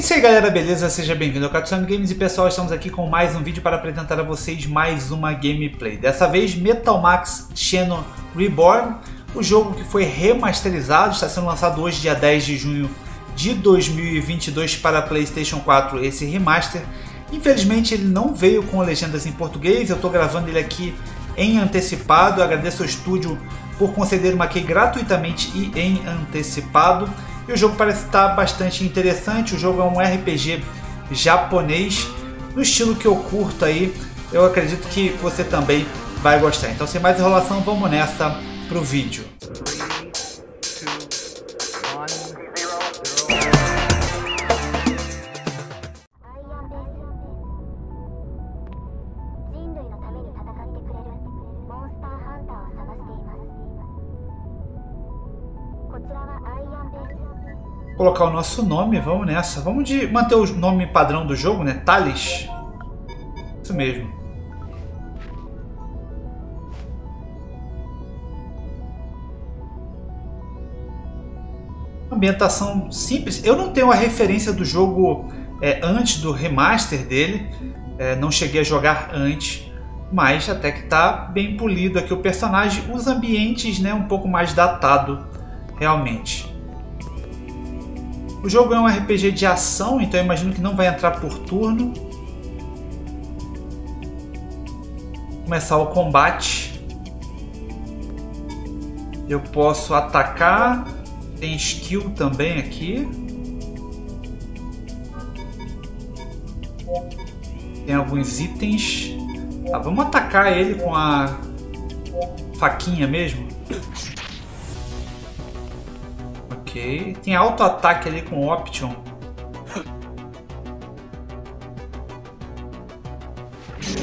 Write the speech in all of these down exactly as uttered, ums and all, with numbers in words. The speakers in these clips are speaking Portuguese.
É isso aí, galera, beleza? Seja bem-vindo ao Katsuamy Games e, pessoal, estamos aqui com mais um vídeo para apresentar a vocês mais uma gameplay. Dessa vez, Metal Max Xeno Reborn, o jogo que foi remasterizado, está sendo lançado hoje, dia dez de junho de dois mil e vinte e dois, para PlayStation quatro, esse remaster. Infelizmente, ele não veio com legendas em português, eu estou gravando ele aqui em antecipado. Eu agradeço ao estúdio por conceder uma key gratuitamente e em antecipado. E o jogo parece estar bastante interessante. O jogo é um R P G japonês, no estilo que eu curto aí. Eu acredito que você também vai gostar. Então, sem mais enrolação, vamos nessa pro vídeo. Colocar o nosso nome, vamos nessa. Vamos de manter o nome padrão do jogo, né? Thales. Isso mesmo. Ambientação simples. Eu não tenho a referência do jogo é, antes do remaster dele. É, não cheguei a jogar antes. Mas até que tá bem polido aqui o personagem. Os ambientes, né? Um pouco mais datado, realmente. O jogo é um R P G de ação, então eu imagino que não vai entrar por turno. Começar o combate. Eu posso atacar. Tem skill também aqui. Tem alguns itens. Tá, vamos atacar ele com a faquinha mesmo. Ok, tem auto-ataque ali com option.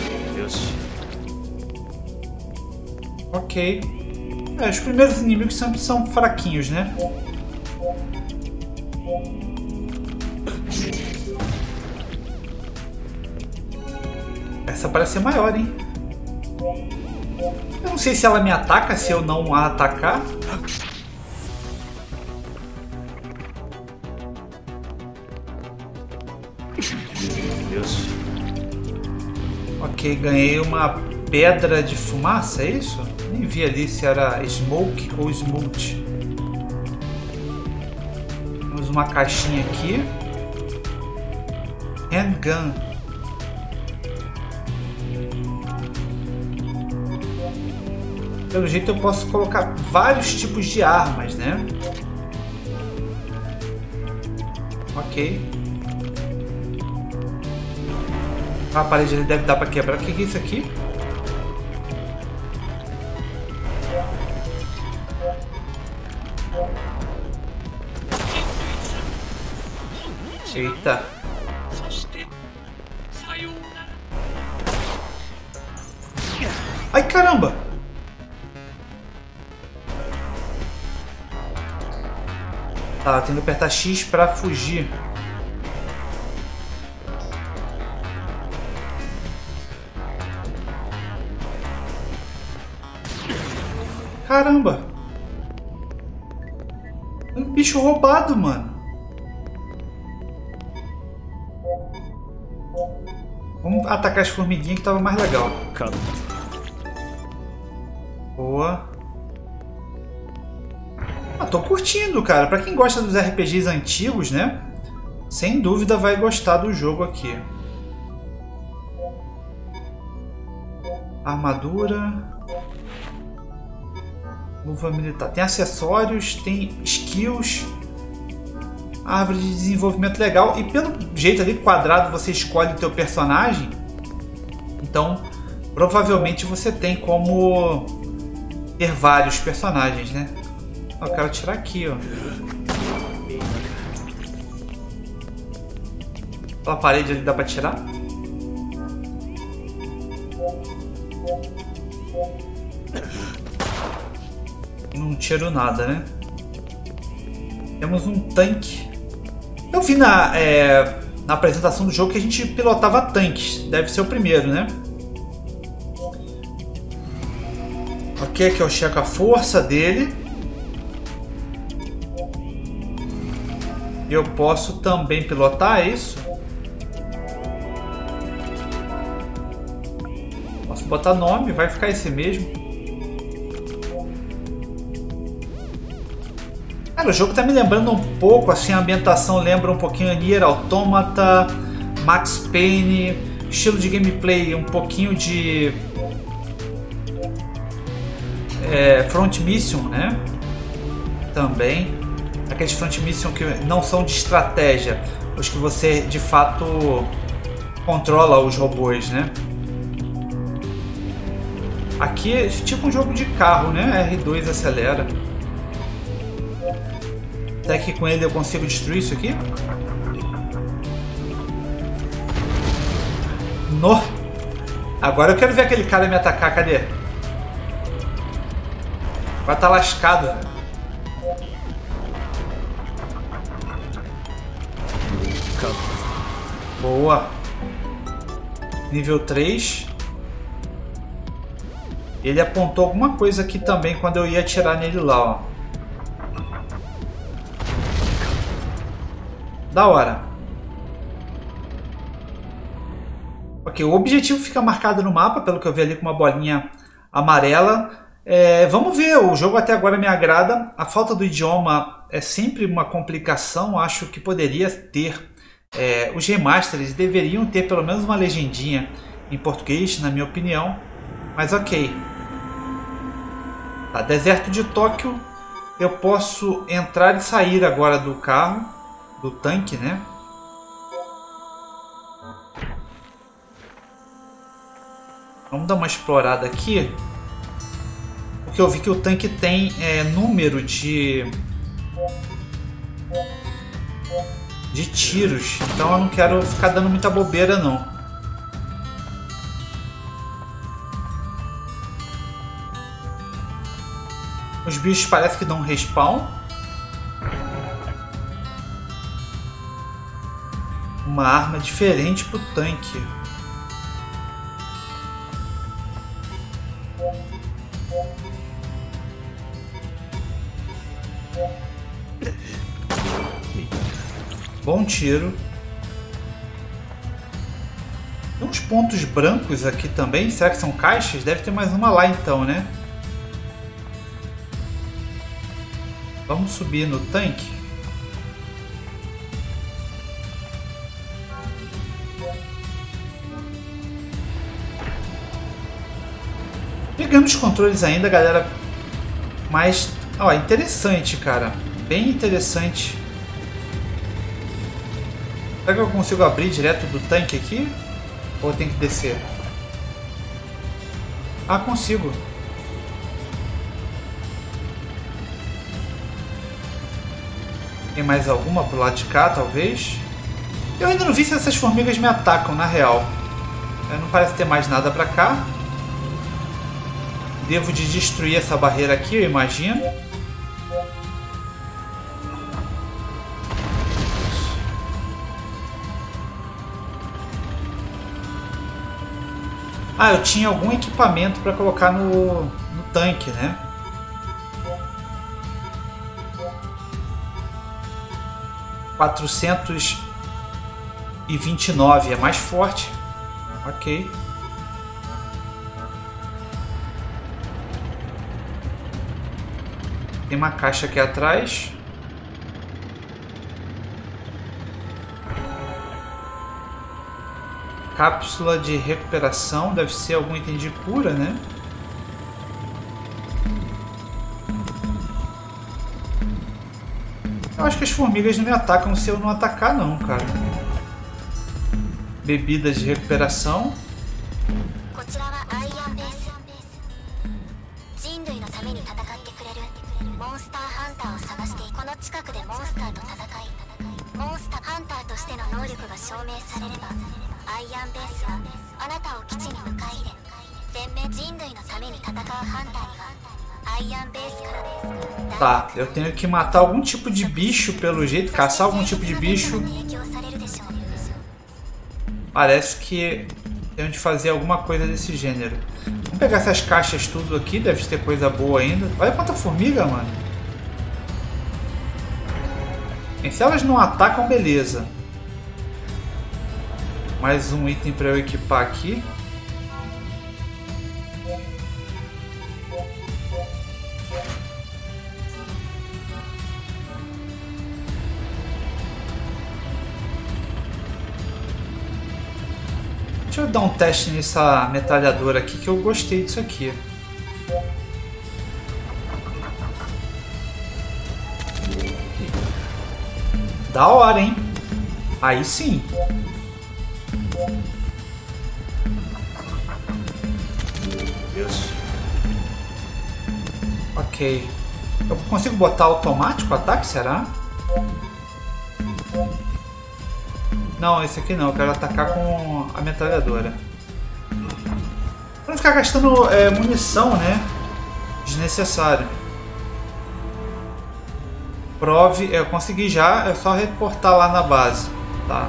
Meu Deus. Ok. É, os primeiros inimigos sempre são fraquinhos, né? Essa parece ser maior, hein? Eu não sei se ela me ataca, se eu não a atacar. Ok, ganhei uma pedra de fumaça, é isso? Nem vi ali se era smoke ou smooth. Temos uma caixinha aqui. Handgun. Pelo jeito eu posso colocar vários tipos de armas, né? Ok. A parede ele deve dar para quebrar. O que é isso aqui? Eita. Ai, caramba! Tá, tem que apertar X para fugir. Caramba! Um bicho roubado, mano. Vamos atacar as formiguinhas que estava mais legal. Boa. Ah, tô curtindo, cara. Para quem gosta dos R P Gs antigos, né? Sem dúvida vai gostar do jogo aqui. Armadura. Luva militar. Tem acessórios, tem skills, árvore de desenvolvimento legal. E pelo jeito ali quadrado você escolhe o teu personagem. Então, provavelmente você tem como ter vários personagens, né? Eu quero tirar aqui, ó. Pela parede ali dá pra tirar. Não tiro nada, né? Temos um tanque. Eu vi na, é, na apresentação do jogo que a gente pilotava tanques. Deve ser o primeiro, né? Ok, aqui eu checo a força dele. Eu posso também pilotar, é isso? Posso botar nome, vai ficar esse mesmo. Cara, o jogo tá me lembrando um pouco, assim, a ambientação lembra um pouquinho Nier Automata, Max Payne, estilo de gameplay, um pouquinho de é, Front Mission, né? Também. Aqueles Front Mission que não são de estratégia, os que você de fato controla os robôs, né? Aqui é tipo um jogo de carro, né? R dois acelera. Até que com ele eu consigo destruir isso aqui. No! Agora eu quero ver aquele cara me atacar, cadê? Vai estar lascado. Boa. Nível três. Ele apontou alguma coisa aqui também quando eu ia atirar nele lá, ó. Da hora. Ok, o objetivo fica marcado no mapa, pelo que eu vi ali com uma bolinha amarela. É, vamos ver, o jogo até agora me agrada. A falta do idioma é sempre uma complicação, acho que poderia ter. É, os remasters deveriam ter pelo menos uma legendinha em português, na minha opinião. Mas ok. Tá, deserto de Tóquio. Eu posso entrar e sair agora do carro, do tanque, né? Vamos dar uma explorada aqui. Porque eu vi que o tanque tem é, número de de tiros, então eu não quero ficar dando muita bobeira não. Os bichos parece que dão um respawn. Uma arma diferente pro tanque. Bom tiro. Tem uns pontos brancos aqui também. Será que são caixas? Deve ter mais uma lá então, né? Vamos subir no tanque. Pegamos os controles ainda, galera. Mas, ó, interessante, cara. Bem interessante. Será que eu consigo abrir direto do tanque aqui? Ou tem que descer? Ah, consigo. Tem mais alguma pro lado de cá, talvez? Eu ainda não vi se essas formigas me atacam, na real. Não parece ter mais nada pra cá. Devo de destruir essa barreira aqui, eu imagino. Ah, eu tinha algum equipamento para colocar no, no tanque, né? quatrocentos e vinte e nove é mais forte. Ok. Tem uma caixa aqui atrás. Cápsula de recuperação, deve ser algum item de cura, né? Eu acho que as formigas não me atacam se eu não atacar não, cara. Bebidas de recuperação. Tá, eu tenho que matar algum tipo de bicho pelo jeito, caçar algum tipo de bicho. Parece que tenho de fazer alguma coisa desse gênero. Vamos pegar essas caixas tudo aqui, deve ter coisa boa ainda. Olha quanta formiga, mano. Se elas não atacam, beleza. Mais um item para eu equipar aqui. Deixa eu dar um teste nessa metralhadora aqui, que eu gostei disso aqui. Da hora, hein? Aí sim. Deus. Ok. Eu consigo botar automático o ataque, será? Não, esse aqui não. Eu quero atacar com a metralhadora. Pra não ficar gastando é, munição, né? Desnecessário. Prove, eu consegui já, é só reportar lá na base, tá?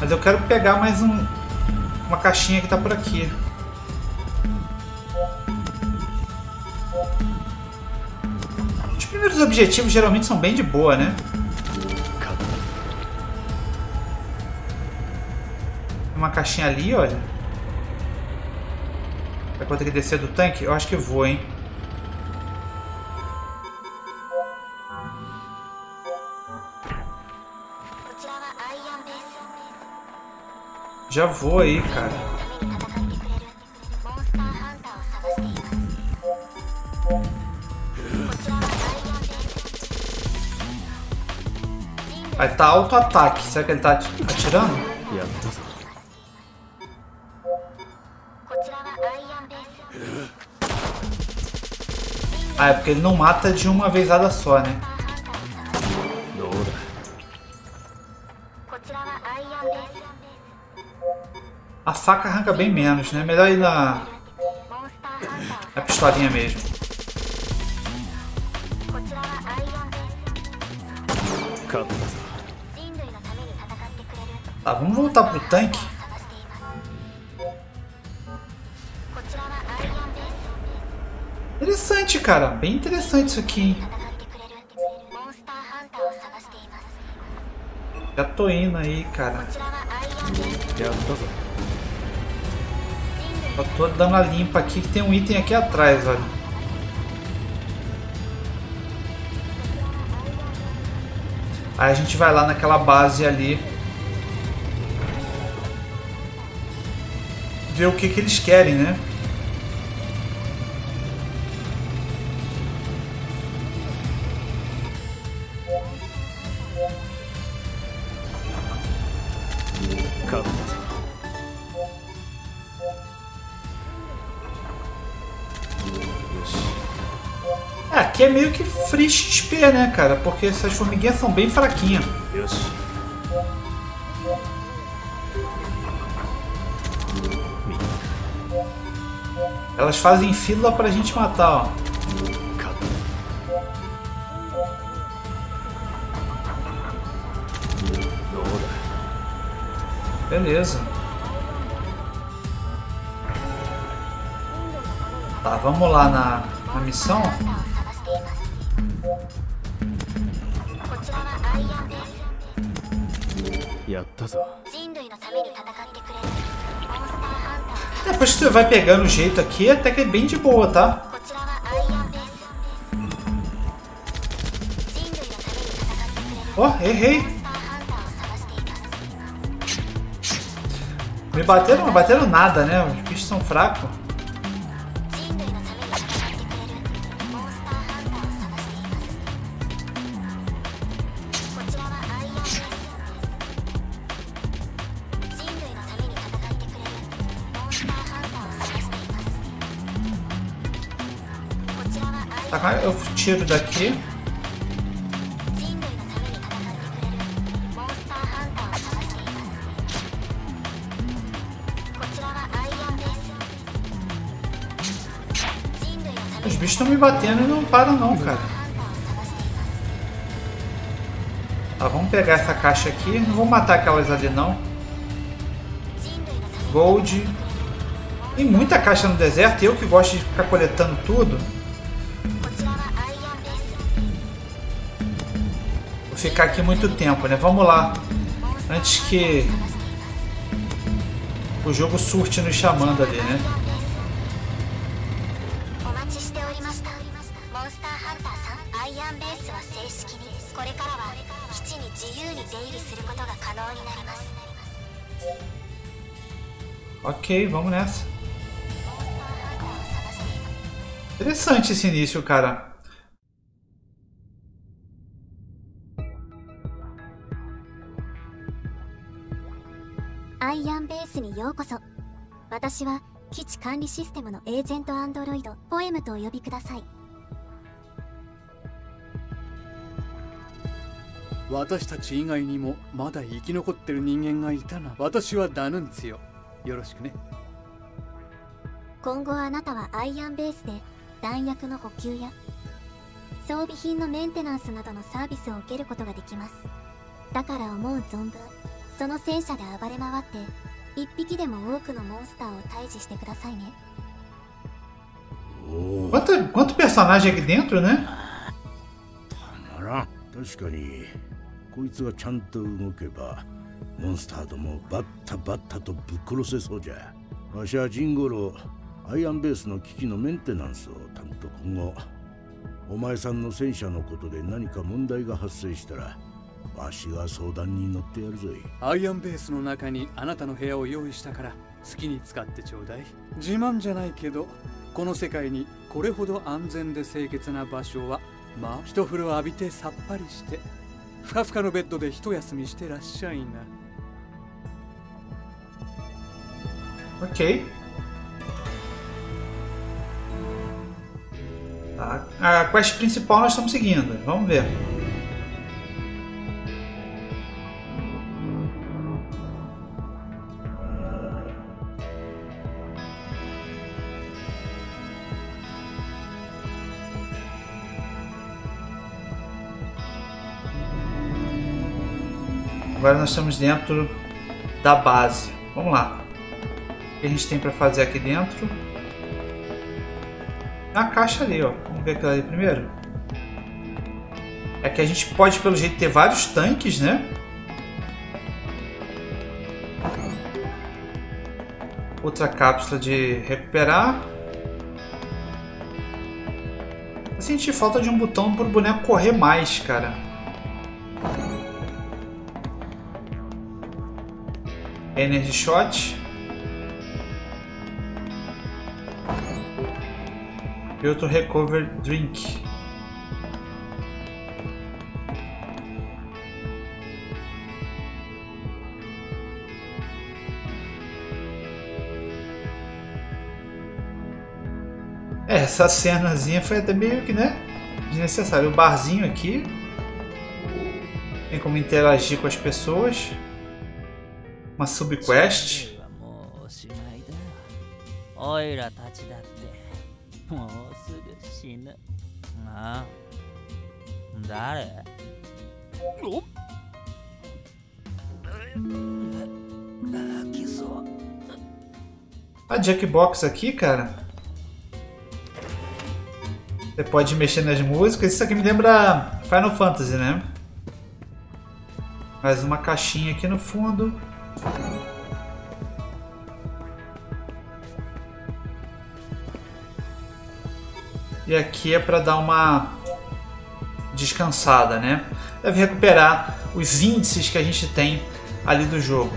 Mas eu quero pegar mais um, uma caixinha que tá por aqui. Os primeiros objetivos geralmente são bem de boa, né? Uma caixinha ali, olha. Vai ter que descer do tanque? Eu acho que vou, hein? Já vou aí, cara. Aí tá auto-ataque. Será que ele tá atirando? Ah, é porque ele não mata de uma vezada só, né? A faca arranca bem menos, né? Melhor ir na, na pistolinha mesmo. Tá, vamos voltar pro tanque. Interessante, cara. Bem interessante isso aqui, hein? Já tô indo aí, cara. Eu tô dando a limpa aqui, que tem um item aqui atrás, olha. Aí a gente vai lá naquela base ali. Ver o que que eles querem, né? Aqui é meio que free X P, né, cara? Porque essas formiguinhas são bem fraquinhas. Elas fazem fila pra gente matar, ó. Beleza. Tá, vamos lá na, na missão. Depois que você vai pegando o jeito aqui, até que é bem de boa, tá? Ó, oh, errei! Me bateram, não bateram nada, né? Os bichos são fracos. Eu tiro daqui. Os bichos estão me batendo e não param não, cara. Tá, vamos pegar essa caixa aqui. Não vou matar aquelas ali não. Gold. Tem muita caixa no deserto. Eu que gosto de ficar coletando tudo. ficar aqui muito tempo, né? Vamos lá, antes que o jogo surte nos chamando ali, né? Ok, vamos nessa. Interessante esse início, cara. Quanto, quanto personagem aqui dentro, né? Ok. A, a quest principal nós estamos seguindo. Vamos ver. Agora nós estamos dentro da base. Vamos lá. O que a gente tem para fazer aqui dentro? Na caixa ali, ó. Vamos ver aquela ali primeiro. É que a gente pode, pelo jeito, ter vários tanques, né? Outra cápsula de recuperar. Eu senti falta de um botão para o boneco correr mais, cara. Energy Shot. E outro Recover Drink. É, essa cenazinha foi até meio que, né, desnecessária. O barzinho aqui. Tem como interagir com as pessoas. Uma subquest. A Jackbox aqui, cara. Você pode mexer nas músicas. Isso aqui me lembra Final Fantasy, né? Mais uma caixinha aqui no fundo. E aqui é para dar uma descansada, né? Deve recuperar os índices que a gente tem ali do jogo.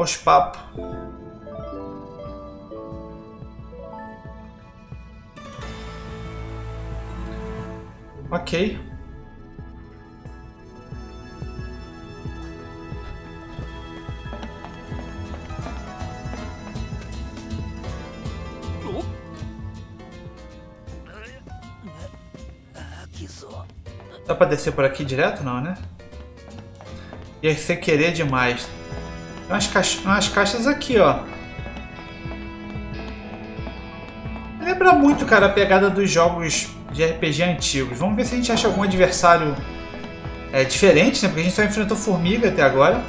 Os papos. Ok. Dá pra descer por aqui direto? Não, né? Ia ser querer demais. Tem umas, caixa, umas caixas aqui, ó. lembra muito, cara, a pegada dos jogos de R P G antigos. Vamos ver se a gente acha algum adversário é, diferente, né? Porque a gente só enfrentou formiga até agora.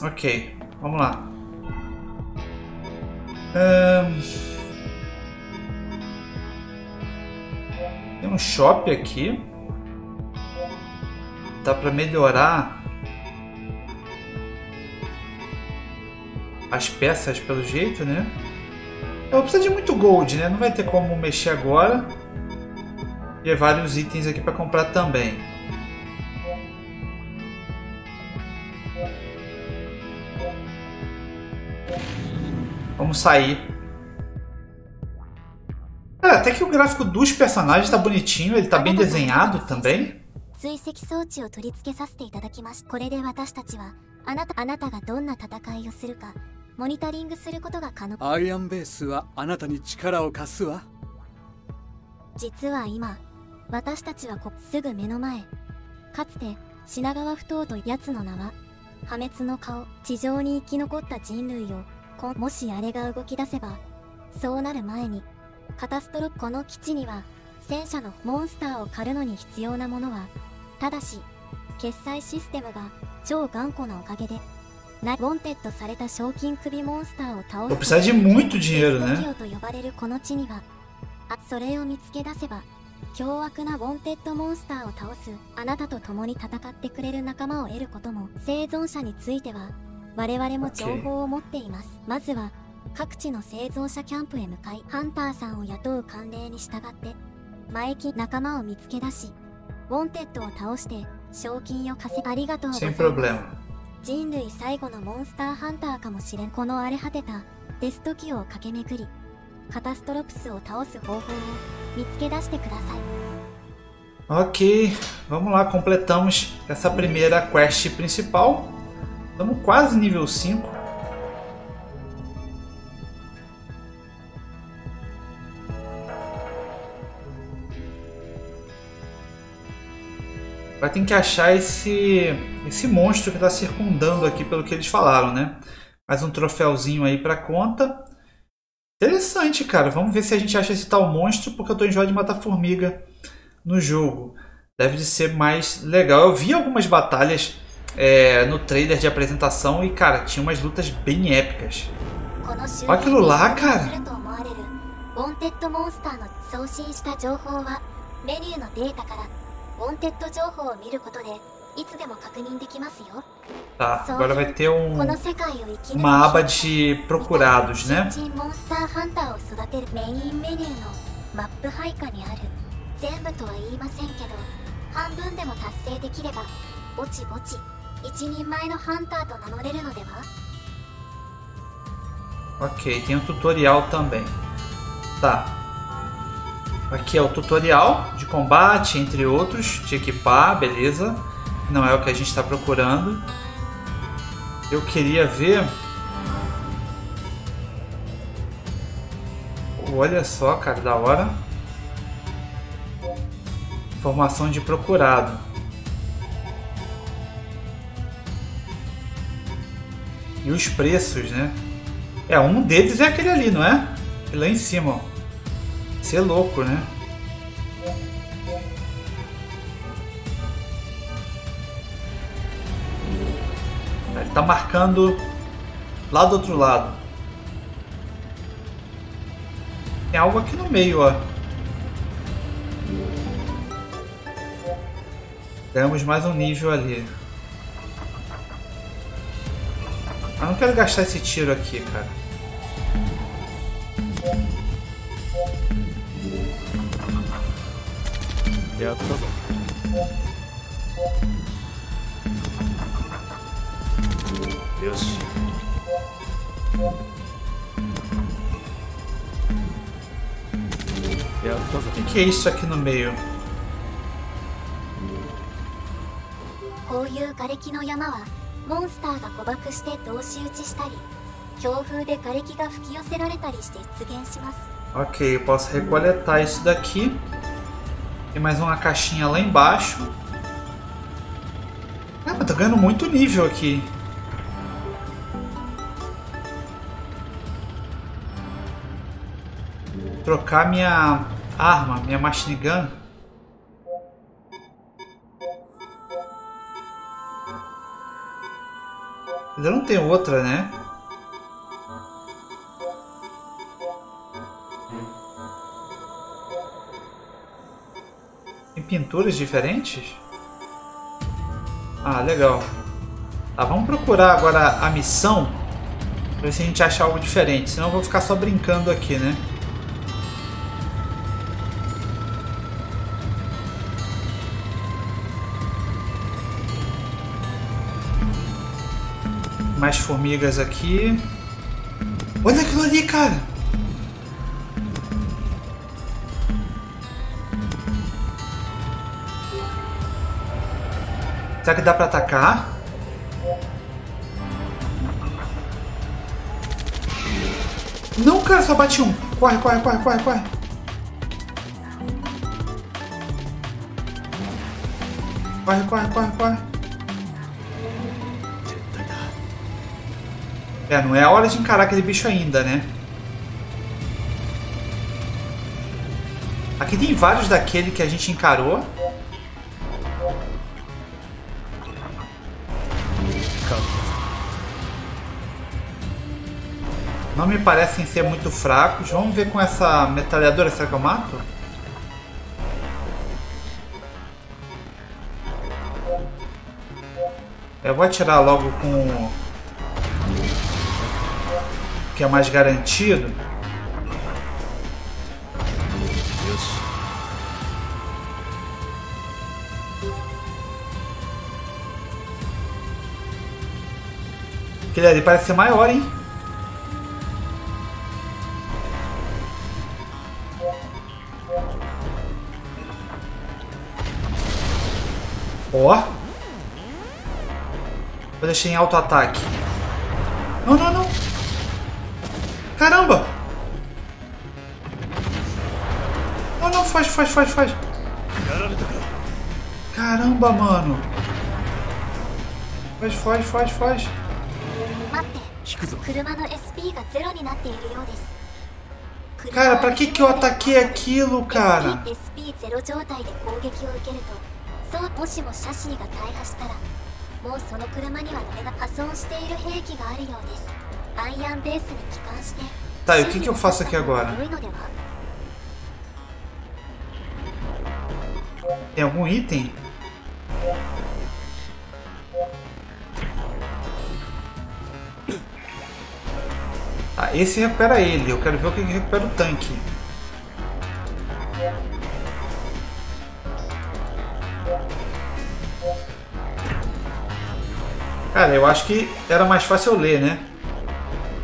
Ok, vamos lá. Um... Tem um shopping aqui. Dá pra melhorar as peças pelo jeito, né? Eu vou precisar de muito gold, né? Não vai ter como mexer agora. E vários itens aqui pra comprar também. Vamos sair. Cara, até que o gráfico dos personagens tá bonitinho, ele tá bem desenhado também. Vou precisar de muito dinheiro, né? Okay. 各地の生存者キャンプへ向かい、ハンターさんを雇う慣例に従って、前期仲間を見つけ出し、ウォンテッドを倒して賞金を稼ぐありがとうございます。人類最後のモンスターハンターかもしれん。この荒れ果てたデストキを駆け巡り、カタストロプスを倒す方法を見つけ出してください。 OK, vamos lá, completamos essa primeira quest principal. Estamos quase nível cinco. Vai ter que achar esse, esse monstro que está circundando aqui, pelo que eles falaram, né? Mais um troféuzinho aí para conta. Interessante, cara. Vamos ver se a gente acha esse tal monstro, porque eu estou enjoado de matar formiga no jogo. Deve de ser mais legal. Eu vi algumas batalhas é, no trailer de apresentação e, cara, tinha umas lutas bem épicas. Olha aquilo lá, cara. Tá, agora vai ter um, uma aba de procurados, né? Ok, tem um tutorial também. Tá. Aqui é o tutorial de combate, entre outros, de equipar, beleza. Não é o que a gente está procurando. Eu queria ver... Olha só, cara, da hora. Informação de procurado. E os preços, né? É, um deles é aquele ali, não é? E lá em cima, ó. Isso é louco, né? Ele tá marcando lá do outro lado. Tem algo aqui no meio, ó. Ganhamos mais um nível ali. Eu não quero gastar esse tiro aqui, cara. O que é isso aqui no meio? Ok, eu posso recoletar isso daqui. Tem mais uma caixinha lá embaixo. Ah, mas tô ganhando muito nível aqui. Trocar minha arma, minha machine gun. Mas eu não tenho outra, né? Tem pinturas diferentes? Ah, legal. Tá, vamos procurar agora a missão pra ver se a gente acha algo diferente, senão eu vou ficar só brincando aqui, né? Mais formigas aqui. Olha aquilo ali, cara! Será que dá pra atacar? Não, cara, só bati um. Corre, corre, corre, corre, corre. Corre, corre, corre, corre. É, não é a hora de encarar aquele bicho ainda, né? Aqui tem vários daquele que a gente encarou. Não me parecem ser muito fracos. Vamos ver com essa metralhadora, será que eu mato? Eu vou atirar logo com... que é mais garantido. Aquele ali parece ser maior, hein? Ó. Vou deixar em auto-ataque. Não, não, não. Caramba! Não, não, faz, faz, faz, faz. Caramba, mano. Faz, faz, faz, faz. Cara, pra que que eu ataquei aquilo, cara? Tá, e o que que eu faço aqui agora? Tem algum item? Ah, esse recupera ele. Eu quero ver o que recupera o tanque. Cara, eu acho que era mais fácil eu ler, né?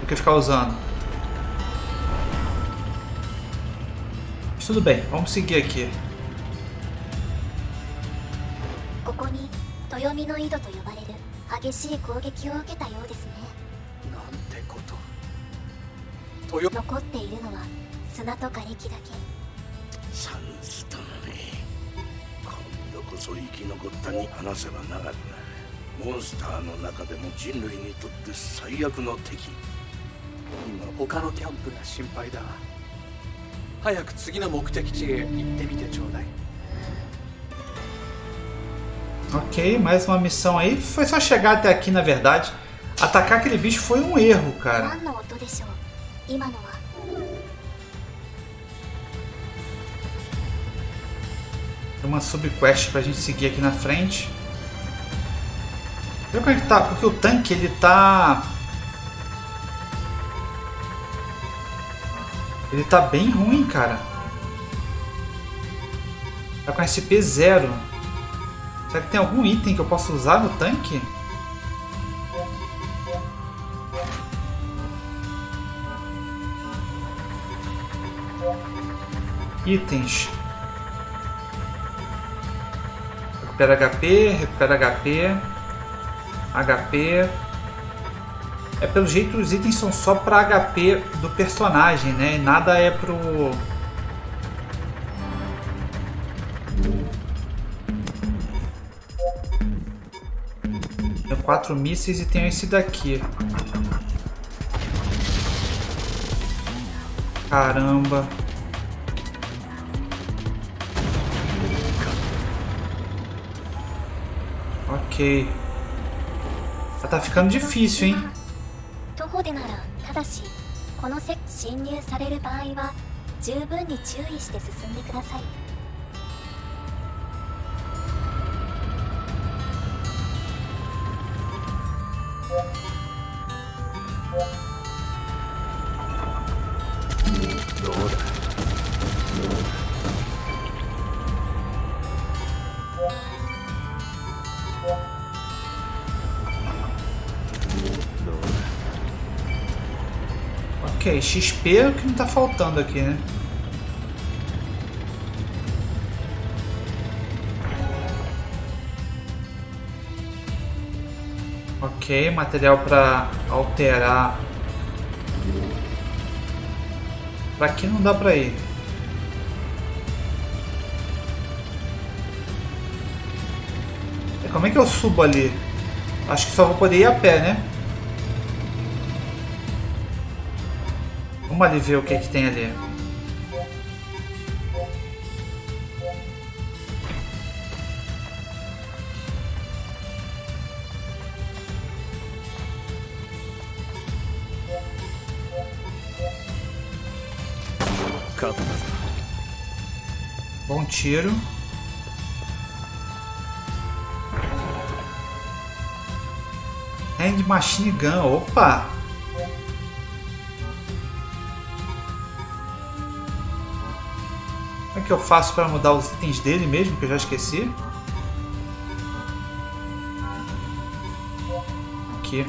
Que ficar usando. Mas tudo bem, vamos seguir aqui. Ok, mais uma missão aí. Foi só chegar até aqui, na verdade. Atacar aquele bicho foi um erro, cara. Tem uma subquest pra gente seguir aqui na frente. Vê como é que tá, porque o tanque ele tá... Ele tá bem ruim, cara. Tá com S P zero. Será que tem algum item que eu posso usar no tanque? Itens. Recupera H P, recupera H P. H P. É, pelo jeito os itens são só para H P do personagem, né? E nada é pro... Tenho quatro mísseis e tenho esse daqui. Caramba. Ok. Já tá ficando difícil, hein? Ok, X P é o que não tá faltando aqui, né? Ok, material para alterar. Pra aqui não dá pra ir. E como é que eu subo ali? Acho que só vou poder ir a pé, né? Vamos ali ver o que é que tem ali. Bom tiro. Hand machine gun, opa! Como é que eu faço para mudar os itens dele mesmo, que eu já esqueci? Aqui.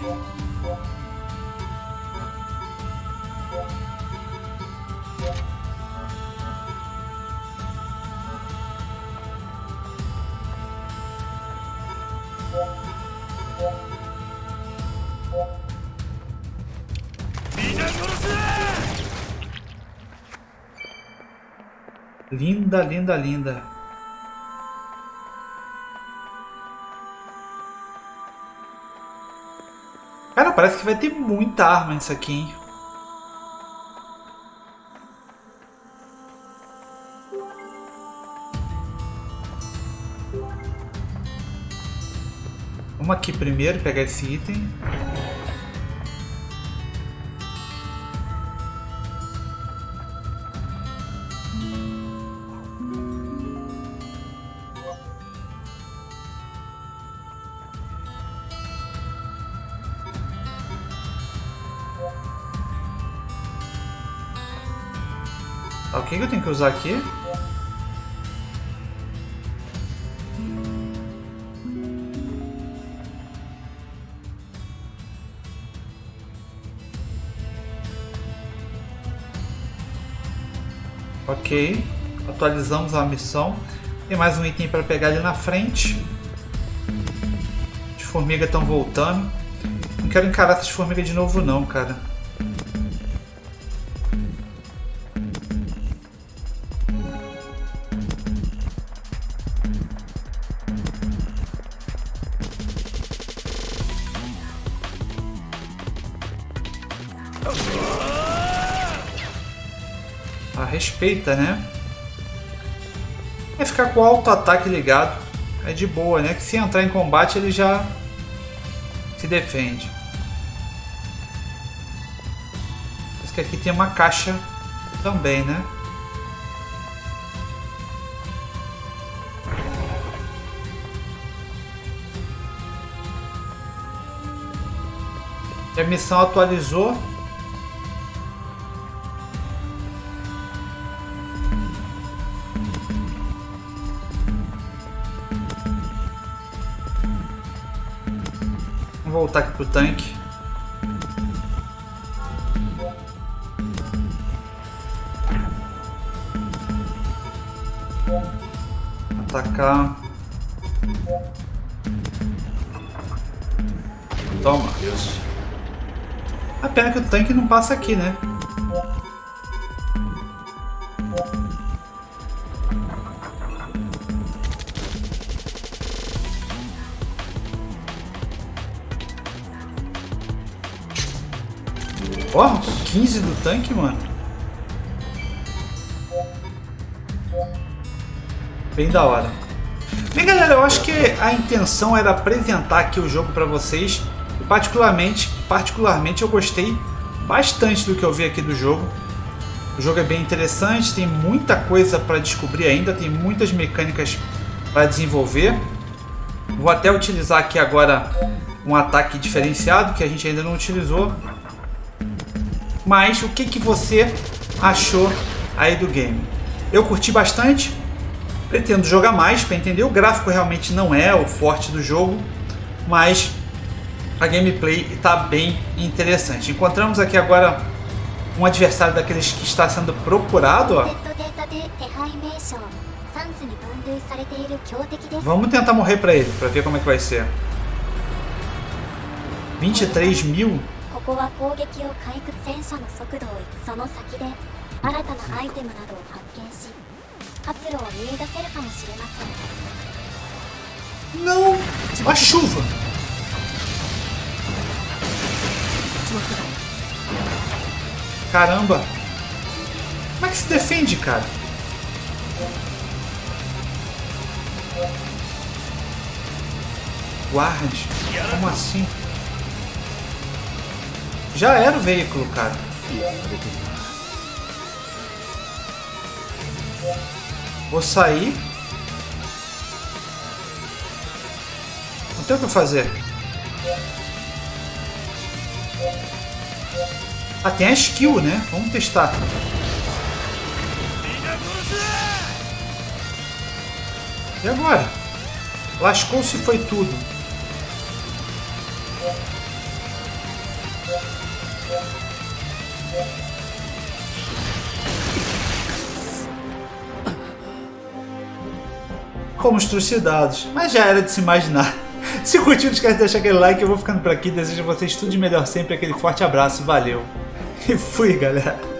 Linda, linda, linda. Cara, parece que vai ter muita arma nisso aqui, hein? Vamos aqui primeiro pegar esse item. O que eu tenho que usar aqui? Ok, atualizamos a missão. Tem mais um item para pegar ali na frente. As formigas estão voltando. Não quero encarar essas formigas de novo não, cara. Respeita, né? É ficar com o auto-ataque ligado. É de boa, né? Que se entrar em combate ele já se defende. Parece que aqui tem uma caixa também, né? E a missão atualizou. Voltar aqui pro tanque. atacar. Toma. Deus. A pena que o tanque não passa aqui, né? Ó, oh, quinze do tanque, mano. Bem da hora. Bem, galera, eu acho que a intenção era apresentar aqui o jogo pra vocês. E particularmente, particularmente eu gostei bastante do que eu vi aqui do jogo. O jogo é bem interessante, tem muita coisa para descobrir ainda, tem muitas mecânicas para desenvolver. Vou até utilizar aqui agora um ataque diferenciado que a gente ainda não utilizou. Mas o que, que você achou aí do game? Eu curti bastante, pretendo jogar mais para entender. O gráfico realmente não é o forte do jogo, mas a gameplay está bem interessante. Encontramos aqui agora um adversário daqueles que está sendo procurado. Ó. Vamos tentar morrer para ele, para ver como é que vai ser. vinte e três mil? Não! A chuva! Caramba! Como é que se defende, cara? Guarde! Como assim? Já era o veículo, cara. Vou sair. Não tem o que fazer. Ah, tem a skill, né? Vamos testar. E agora? Lascou-se, foi tudo. Fomos trucidados, mas já era de se imaginar. Se curtiu, não esquece de deixar aquele like. Eu vou ficando por aqui, desejo a vocês tudo de melhor sempre, aquele forte abraço, valeu e fui, galera.